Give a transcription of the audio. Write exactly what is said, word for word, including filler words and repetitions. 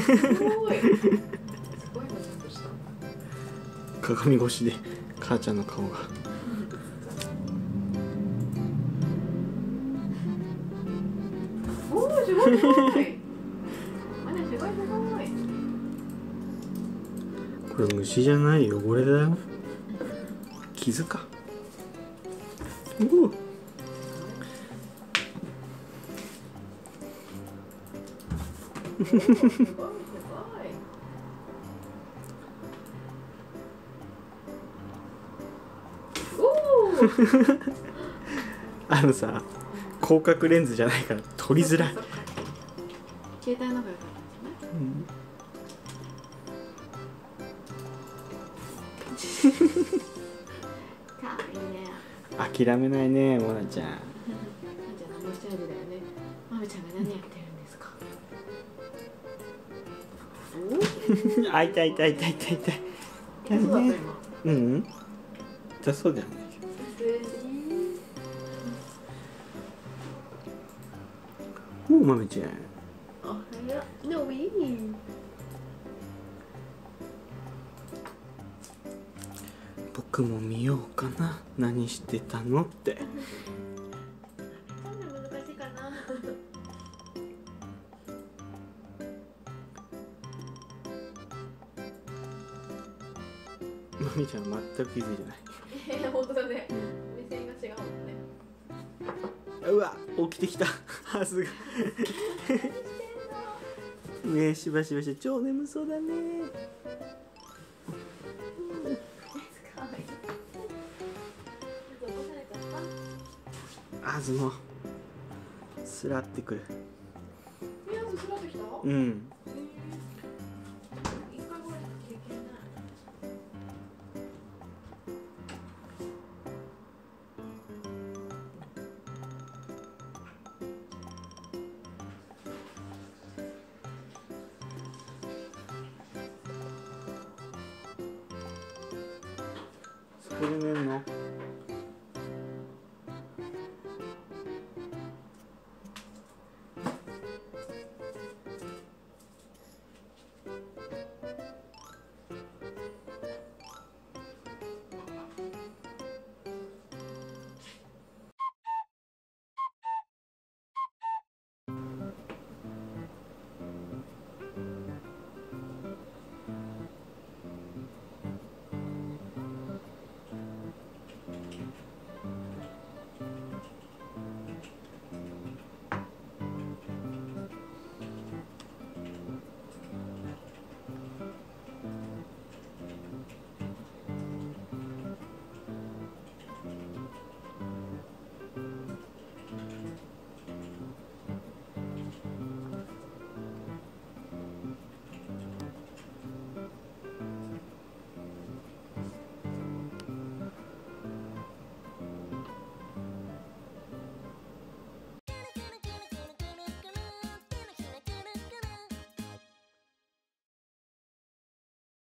すごい。すごいことした。鏡越しで母ちゃんの顔が。おお、すごいすごい。まだすごいすごい。これ虫じゃない汚れだよ。傷か。おお。すごいすごい。おーあのさ、広角レンズじゃないから撮りづらい。携帯の方が良かったですね。うん、かわいいね。諦めないね、モナちゃん。モナちゃん何もしてないでだよね。マムちゃんが何やってるんですか。あ、痛い痛い痛い痛い痛い。うん。じゃそうじゃない。おお、まめちゃん。おはよう。のび。僕も見ようかな。何してたのって。マミちゃん全く気づいてない。ええ、本当だね。目線が違うもんね。うわ、起きてきた。あ、すごい。何してんの。ねえ、しばしばし、超眠そうだね。あずも。すらってくる。え、あずすらってきた。うん。これねんの。